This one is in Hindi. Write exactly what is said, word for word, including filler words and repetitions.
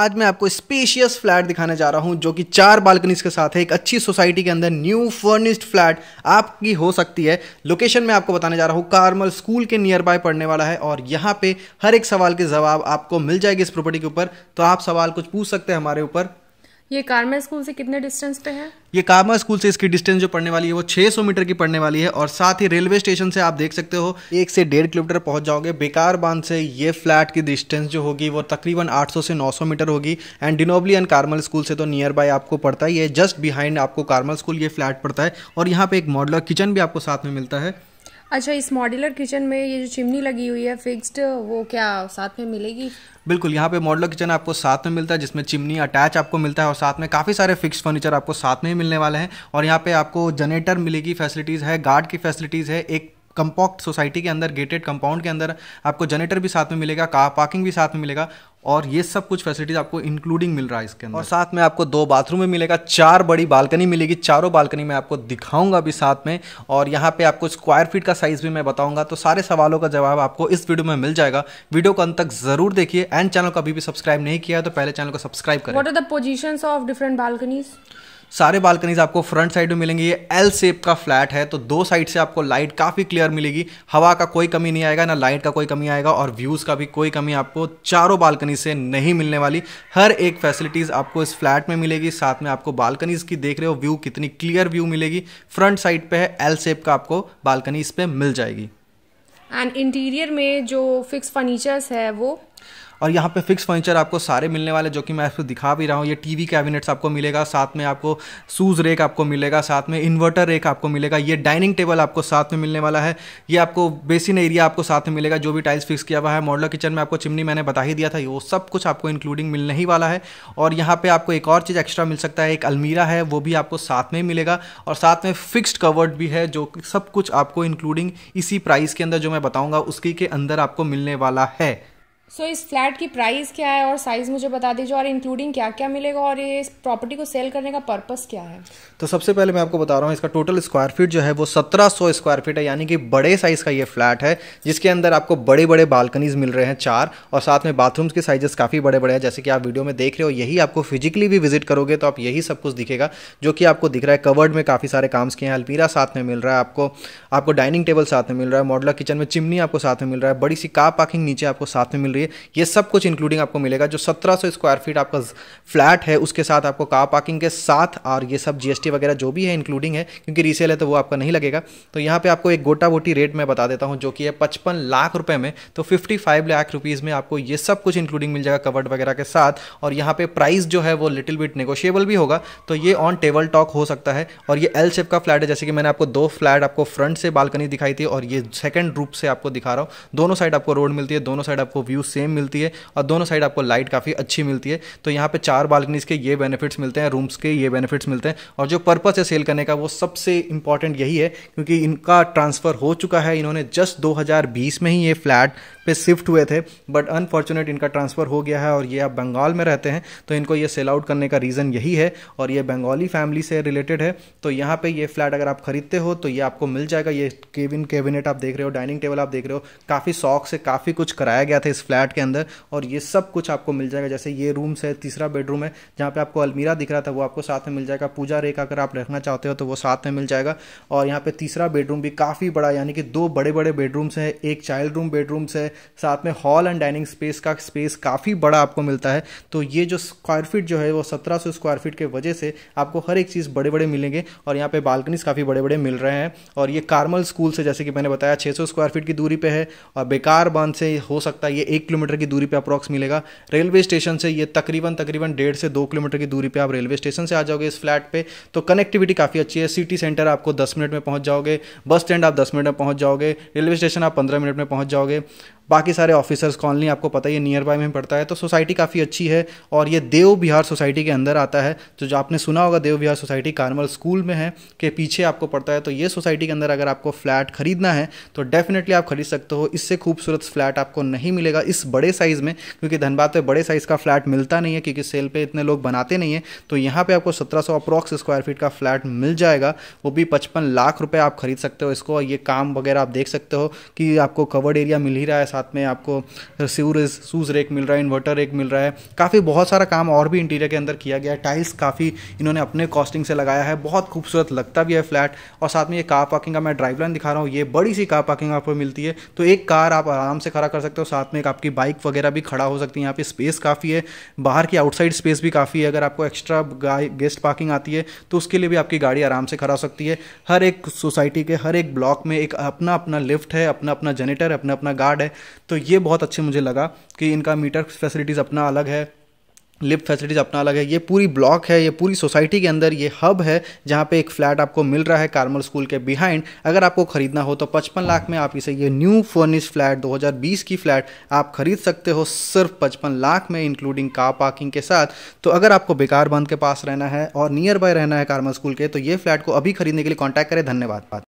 आज मैं आपको स्पेशियस फ्लैट दिखाने जा रहा हूं जो कि चार बालकनीज के साथ है। एक अच्छी सोसाइटी के अंदर न्यू फर्निश्ड फ्लैट आपकी हो सकती है। लोकेशन मैं आपको बताने जा रहा हूं, कार्मल स्कूल के नियर बाय पड़ने वाला है और यहां पे हर एक सवाल के जवाब आपको मिल जाएगी इस प्रॉपर्टी के ऊपर। तो आप सवाल कुछ पूछ सकते हैं हमारे ऊपर। ये कार्मल स्कूल से कितने डिस्टेंस पे है? ये कार्मल स्कूल से इसकी डिस्टेंस जो पड़ने वाली है वो छह सौ मीटर की पड़ने वाली है और साथ ही रेलवे स्टेशन से आप देख सकते हो एक से डेढ़ किलोमीटर पहुंच जाओगे। बेकारबांध से ये फ्लैट की डिस्टेंस जो होगी वो तकरीबन आठ सौ से नौ सौ मीटर होगी। And De Nobili and Carmel school से तो नियर बाय आपको पड़ता ही है, जस्ट बिहाइंड आपको कार्मल स्कूल ये फ्लैट पड़ता है और यहाँ पे एक मॉडुलर किचन भी आपको साथ में मिलता है। अच्छा, इस मॉड्यूलर किचन में ये जो चिमनी लगी हुई है फिक्स्ड, वो क्या साथ में मिलेगी? बिल्कुल, यहाँ पे मॉड्यूलर किचन आपको साथ में मिलता है जिसमें चिमनी अटैच आपको मिलता है और साथ में काफ़ी सारे फिक्स्ड फर्नीचर आपको साथ में ही मिलने वाले हैं। और यहाँ पे आपको जनरेटर मिलेगी, फैसिलिटीज़ है, गार्ड की फैसिलिटीज़ है। एक कंपॉक्ट सोसाइटी के अंदर, गेटेड कंपाउंड के अंदर आपको जनरेटर भी साथ में मिलेगा, कार पार्किंग भी साथ में मिलेगा और ये सब कुछ फैसिलिटीज आपको इंक्लूडिंग मिल रहा है इसके अंदर। और साथ में आपको दो बाथरूम में मिलेगा, चार बड़ी बालकनी मिलेगी। चारों बालकनी मैं आपको दिखाऊंगा भी साथ में और यहाँ पे आपको स्क्वायर फीट का साइज भी मैं बताऊंगा। तो सारे सवालों का जवाब आपको इस वीडियो में मिल जाएगा। वीडियो को अंत तक जरूर देखिए एंड चैनल को अभी भी सब्सक्राइब नहीं किया है तो पहले चैनल को सब्सक्राइब करें। What are the positions of different balconies? सारे बालकनीज आपको फ्रंट साइड में मिलेंगे। ये एल शेप का फ्लैट है तो दो साइड से आपको लाइट काफ़ी क्लियर मिलेगी, हवा का कोई कमी नहीं आएगा, ना लाइट का कोई कमी आएगा और व्यूज़ का भी कोई कमी आपको चारों बालकनी से नहीं मिलने वाली। हर एक फैसिलिटीज़ आपको इस फ्लैट में मिलेगी। साथ में आपको बालकनीज की देख रहे हो व्यू कितनी क्लियर व्यू मिलेगी। फ्रंट साइड पर है, एल शेप का आपको बालकनी इस पर मिल जाएगी। एंड इंटीरियर में जो फिक्स फर्नीचर्स है वो, और यहाँ पे फिक्स फर्नीचर आपको सारे मिलने वाले जो कि मैं आपको दिखा भी रहा हूँ। ये टीवी कैबिनेट्स आपको मिलेगा, साथ में आपको शूज रेक आपको मिलेगा, साथ में इन्वर्टर रेक आपको मिलेगा। ये डाइनिंग टेबल आपको साथ में मिलने वाला है। ये आपको बेसिन एरिया आपको साथ में मिलेगा जो भी टाइल्स फिक्स किया हुआ है। मॉडुलर किचन में आपको चिमनी मैंने बता ही दिया था, वो सब कुछ आपको इंक्लूडिंग मिलने ही वाला है। और यहाँ पर आपको एक और चीज़ एक्स्ट्रा मिल सकता है, एक अलमीरा है वो भी आपको साथ में मिलेगा और साथ में फिक्स्ड कवर्ड भी है जो सब कुछ आपको इंक्लूडिंग इसी प्राइस के अंदर जो मैं बताऊँगा उसकी के अंदर आपको मिलने वाला है। सो so, इस फ्लैट की प्राइस क्या है और साइज़ मुझे बता दीजिए और इंक्लूडिंग क्या क्या मिलेगा और ये इस प्रॉपर्टी को सेल करने का पर्पस क्या है? तो सबसे पहले मैं आपको बता रहा हूँ इसका टोटल स्क्वायर फीट जो है वो सत्रह सौ स्क्वायर फीट है, यानी कि बड़े साइज़ का ये फ्लैट है जिसके अंदर आपको बड़े बड़े बालकनीज मिल रहे हैं चार और साथ में बाथरूम्स के साइजेस काफ़ी बड़े बड़े हैं जैसे कि आप वीडियो में देख रहे हो। यही आपको फिजिकली भी विजिट करोगे तो आप यही सब कुछ दिखेगा जो कि आपको दिख रहा है। कवर्ड में काफ़ी सारे काम्स किए हैं, अलमीरा साथ में मिल रहा है आपको, आपको डाइनिंग टेबल साथ में मिल रहा है, मॉडुलर किचन में चिमनी आपको साथ में मिल रहा है, बड़ी सी कार पार्किंग नीचे आपको साथ में मिल रही है। ये सब कुछ इंक्लूडिंग आपको मिलेगा जो सत्रह सौ स्क्वायर फीट आपका फ्लैट है उसके साथ आपको कार पार्किंग के साथ और ये सब जीएसटी वगैरह जो भी है इंक्लूडिंग है, क्योंकि रीसेल है तो वो आपका नहीं लगेगा। तो यहाँ पे आपको एक गोटा बोटी रेट मैं बता देता हूँ जो कि है पचपन लाख रुपए में। तो पचपन लाख रुपीज़ में आपको ये सब कुछ इंक्लूडिंग मिल जाएगा कवर्ड वगैरह के साथ। और यहाँ पे प्राइस जो है वो लिटिल बिट नेगोशिएबल भी होगा, तो ये ऑन टेबल टॉक हो सकता है। और ये एल शेप का फ्लैट है, जैसे कि मैंने आपको दो फ्लैट आपको फ्रंट से बालकनी दिखाई थी और ये सेकेंड रूप से आपको दिखा रहा हूँ। दोनों साइड आपको रोड मिलती है, दोनों साइड आपको व्यू सेम मिलती है और दोनों साइड आपको लाइट काफ़ी अच्छी मिलती है। तो यहाँ पे चार बालकनीज के ये बेनिफिट्स मिलते हैं, रूम्स के ये बेनिफिट्स मिलते हैं और जो पर्पस है सेल करने का वो सबसे इंपॉर्टेंट यही है क्योंकि इनका ट्रांसफ़र हो चुका है। इन्होंने जस्ट दो हज़ार बीस में ही ये फ्लैट पे शिफ्ट हुए थे बट अनफॉर्चुनेट इनका ट्रांसफ़र हो गया है और ये अब बंगाल में रहते हैं तो इनको ये सेल आउट करने का रीज़न यही है। और ये बंगाली फैमिली से रिलेटेड है तो यहाँ पर ये फ्लैट अगर आप खरीदते हो तो ये आपको मिल जाएगा। ये केबिन कैबिनेट आप देख रहे हो, डाइनिंग टेबल आप देख रहे हो, काफ़ी शौक से काफ़ी कुछ कराया गया था इस फ्लैट के अंदर और ये सब कुछ आपको मिल जाएगा। जैसे ये रूम्स है, तीसरा बेडरूम है जहाँ पे आपको अलमीरा दिख रहा था वो आपको साथ में मिल जाएगा, पूजा रेक अगर आप रखना चाहते हो तो वो साथ में मिल जाएगा। और यहाँ पे तीसरा बेडरूम भी काफ़ी बड़ा, यानी कि दो बड़े बड़े बेडरूम्स हैं, एक चाइल्ड रूम बेडरूम्स है, साथ में हॉल एंड डाइनिंग स्पेस का स्पेस काफ़ी बड़ा आपको मिलता है। तो ये जो स्क्वायर फीट जो है वो सत्रह सौ स्क्वायर फीट के वजह से आपको हर एक चीज़ बड़े बड़े मिलेंगे और यहाँ पर बालकनीज काफ़ी बड़े बड़े मिल रहे हैं। और ये कार्मल स्कूल से जैसे कि मैंने बताया छः सौ स्क्वायर फीट की दूरी पर है और बेकारबांध से हो सकता है ये एक किलोमीटर की दूरी पे अप्रॉक्स मिलेगा। रेलवे स्टेशन से ये तकरीबन तकरीबन डेढ़ से दो किलोमीटर की दूरी पे आप रेलवे स्टेशन से आ जाओगे इस फ्लैट पे। तो कनेक्टिविटी काफ़ी अच्छी है, सिटी सेंटर आपको दस मिनट में पहुंच जाओगे, बस स्टैंड आप दस मिनट में पहुंच जाओगे, रेलवे स्टेशन आप पंद्रह मिनट में पहुंच जाओगे। बाकी सारे ऑफिसर्स कॉलोनी आपको पता है नियर बाय में पड़ता है। तो सोसाइटी काफ़ी अच्छी है और ये देव बिहार सोसाइटी के अंदर आता है। तो जो आपने सुना होगा Dev Bihar society Carmel school में है के पीछे आपको पड़ता है। तो ये सोसाइटी के अंदर अगर आपको फ्लैट खरीदना है तो डेफिनेटली आप खरीद सकते हो, इससे खूबसूरत फ्लैट आपको नहीं मिलेगा। इस बड़े साइज़ में, क्योंकि धनबाद पे बड़े साइज़ का फ्लैट मिलता नहीं है क्योंकि सेल पे इतने लोग बनाते नहीं है, तो यहाँ पे आपको सत्रह सौ अप्रॉक्स स्क्वायर फीट का फ्लैट मिल जाएगा, वो भी पचपन लाख रुपये आप खरीद सकते हो इसको। ये काम वगैरह आप देख सकते हो कि आपको कवर्ड एरिया मिल ही रहा है, साथ में आपको सूरज सूज रेक मिल रहा है, इन्वर्टर रेक मिल रहा है, काफ़ी बहुत सारा काम और भी इंटीरियर के अंदर किया गया है। टाइल्स काफ़ी इन्होंने अपने कॉस्टिंग से लगाया है, बहुत खूबसूरत लगता भी है फ्लैट। और साथ में ये कार पार्किंग का मैं ड्राइव लाइन दिखा रहा हूँ, ये बड़ी सी कार पार्किंग आपको मिलती है, तो एक कार आप आराम से खड़ा कर सकते हो, साथ में एक आपकी बाइक वगैरह भी खड़ा हो सकती है। यहाँ पे स्पेस काफ़ी है, बाहर की आउटसाइड स्पेस भी काफ़ी है, अगर आपको एक्स्ट्रा गेस्ट पार्किंग आती है तो उसके लिए भी आपकी गाड़ी आराम से खड़ा हो सकती है। हर एक सोसाइटी के हर एक ब्लॉक में एक अपना अपना लिफ्ट है, अपना अपना जनरेटर है, अपना अपना गार्ड है, तो ये बहुत अच्छे मुझे लगा कि इनका मीटर फैसिलिटीज़ अपना अलग है, लिफ्ट फैसिलिटीज़ अपना अलग है। ये पूरी ब्लॉक है, ये पूरी सोसाइटी के अंदर ये हब है जहाँ पे एक फ्लैट आपको मिल रहा है कार्मल स्कूल के बिहाइंड। अगर आपको खरीदना हो तो पचपन लाख में आप इसे, ये न्यू फर्निश फ्लैट दो हज़ार बीस की फ्लैट आप खरीद सकते हो सिर्फ पचपन लाख में, इंक्लूडिंग कार पार्किंग के साथ। तो अगर आपको बेकारबंद के पास रहना है और नियर बाय रहना है कार्मल स्कूल के, तो ये फ्लैट को अभी खरीदने के लिए कॉन्टैक्ट करें। धन्यवाद।